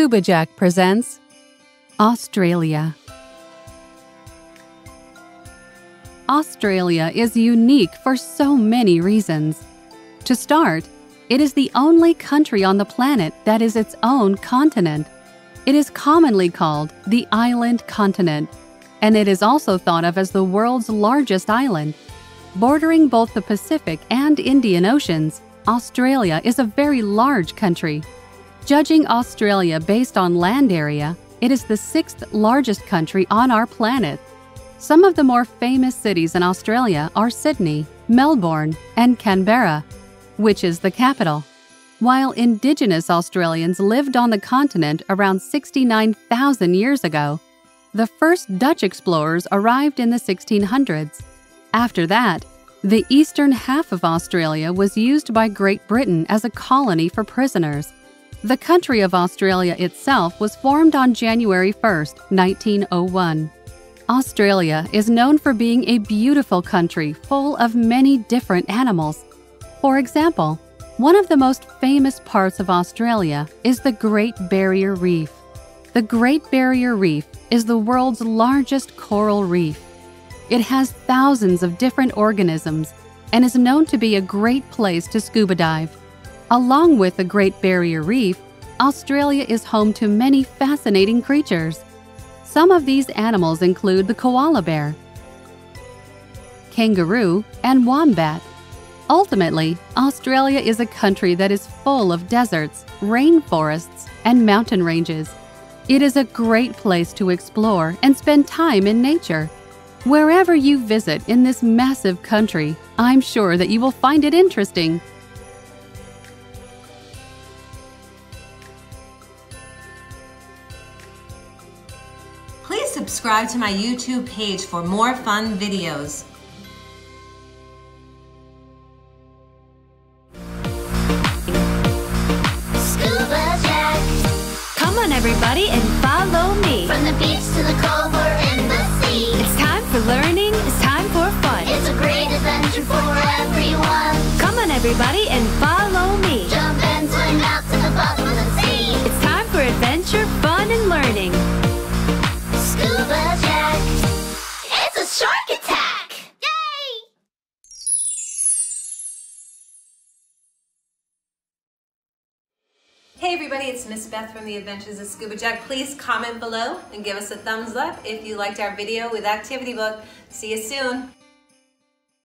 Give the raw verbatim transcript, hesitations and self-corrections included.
Scuba Jack presents Australia. Australia is unique for so many reasons. To start, it is the only country on the planet that is its own continent. It is commonly called the island continent, and it is also thought of as the world's largest island. Bordering both the Pacific and Indian Oceans, Australia is a very large country. Judging Australia based on land area, it is the sixth largest country on our planet. Some of the more famous cities in Australia are Sydney, Melbourne, and Canberra, which is the capital. While Indigenous Australians lived on the continent around sixty-nine thousand years ago, the first Dutch explorers arrived in the sixteen hundreds. After that, the eastern half of Australia was used by Great Britain as a colony for prisoners. The country of Australia itself was formed on January first, nineteen oh one. Australia is known for being a beautiful country full of many different animals. For example, one of the most famous parts of Australia is the Great Barrier Reef. The Great Barrier Reef is the world's largest coral reef. It has thousands of different organisms and is known to be a great place to scuba dive. Along with the Great Barrier Reef, Australia is home to many fascinating creatures. Some of these animals include the koala bear, kangaroo, and wombat. Ultimately, Australia is a country that is full of deserts, rainforests, and mountain ranges. It is a great place to explore and spend time in nature. Wherever you visit in this massive country, I'm sure that you will find it interesting. Please subscribe to my YouTube page for more fun videos. Scuba Jack. Come on everybody and follow me. From the beach to the culvert and the sea. It's time for learning, it's time for fun. It's a great adventure for everyone. Come on everybody and follow me. Jump and swim out to the bottom of the sea. It's time for adventure, fun, and learning. Scuba Jack, it's a shark attack! Yay! Hey everybody, it's Miss Beth from The Adventures of Scuba Jack. Please comment below and give us a thumbs up if you liked our video with activity book. See you soon!